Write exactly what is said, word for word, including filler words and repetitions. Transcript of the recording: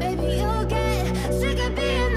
baby you'll get sick of being